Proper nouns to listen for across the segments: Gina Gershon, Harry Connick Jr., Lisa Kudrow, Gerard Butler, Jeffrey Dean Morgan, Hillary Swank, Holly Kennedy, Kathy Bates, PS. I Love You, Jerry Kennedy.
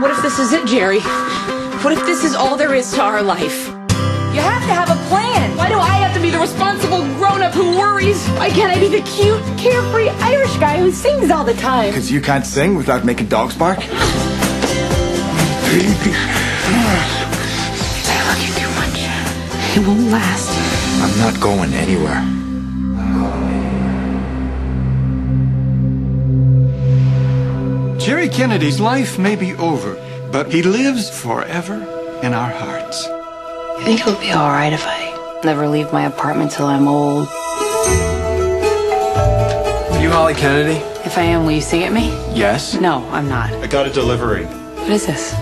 What if this is it, Jerry? What if this is all there is to our life? You have to have a plan. Why do I have to be the responsible grown-up who worries? Why can't I be the cute, carefree Irish guy who sings all the time? Because you can't sing without making dogs bark. It's talking too much. It won't last. I'm not going anywhere. Jerry Kennedy's life may be over, but he lives forever in our hearts. I think it'll be all right if I never leave my apartment till I'm old. Are you Holly Kennedy? If I am, will you sing at me? Yes. No, I'm not. I got a delivery. What is this?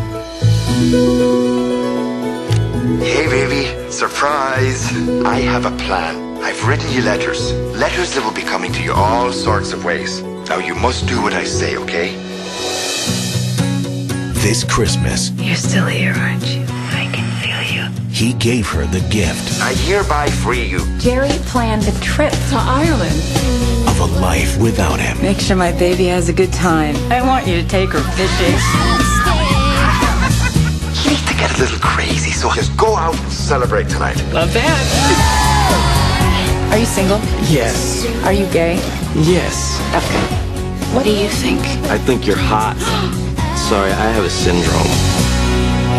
Hey, baby. Surprise. I have a plan. I've written you letters. Letters that will be coming to you all sorts of ways. Now, you must do what I say, okay? This Christmas. You're still here, aren't you? I can feel you. He gave her the gift. I hereby free you. Jerry planned a trip to Ireland. Of a life without him. Make sure my baby has a good time. I want you to take her fishing. You need to get a little crazy, so just go out and celebrate tonight. Love that. Are you single? Yes. Are you gay? Yes. Okay. What do you think? I think you're hot. Sorry, I have a syndrome.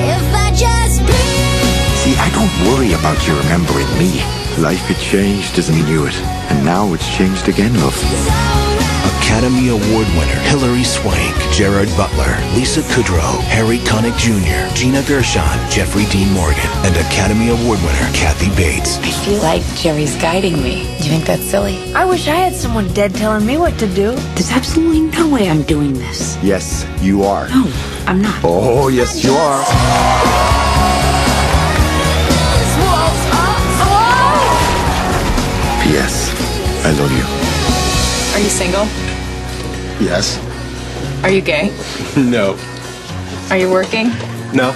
If I just breathe. See, I don't worry about you remembering me. Life had changed as I knew it, and now it's changed again, love. Academy Award winner Hillary Swank, Gerard Butler, Lisa Kudrow, Harry Connick Jr., Gina Gershon, Jeffrey Dean Morgan, and Academy Award winner Kathy Bates. I feel like Jerry's guiding me. Do you think that's silly? I wish I had someone dead telling me what to do. There's absolutely no way I'm doing this. Yes, you are. No, I'm not. Oh, yes, you are. P.S. I love you. Are you single? Yes. Are you gay? No. Are you working? No.